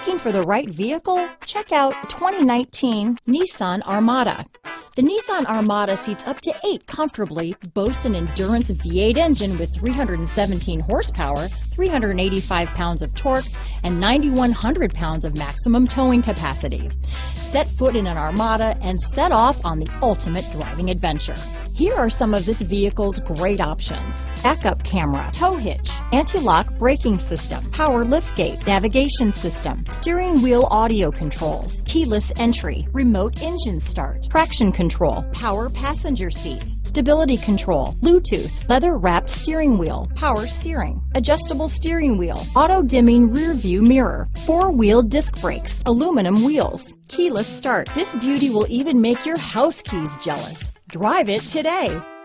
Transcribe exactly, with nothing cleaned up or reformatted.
Looking for the right vehicle? Check out twenty nineteen Nissan Armada. The Nissan Armada seats up to eight comfortably, boasts an endurance V eight engine with three hundred seventeen horsepower, three hundred eighty-five pounds of torque, and nine thousand one hundred pounds of maximum towing capacity. Set foot in an Armada and set off on the ultimate driving adventure. Here are some of this vehicle's great options: backup camera, tow hitch, anti-lock braking system, power liftgate, navigation system, steering wheel audio controls, keyless entry, remote engine start, traction control, power passenger seat, stability control, Bluetooth, leather-wrapped steering wheel, power steering, adjustable steering wheel, auto-dimming rear-view mirror, four-wheel disc brakes, aluminum wheels, keyless start. This beauty will even make your house keys jealous. Drive it today.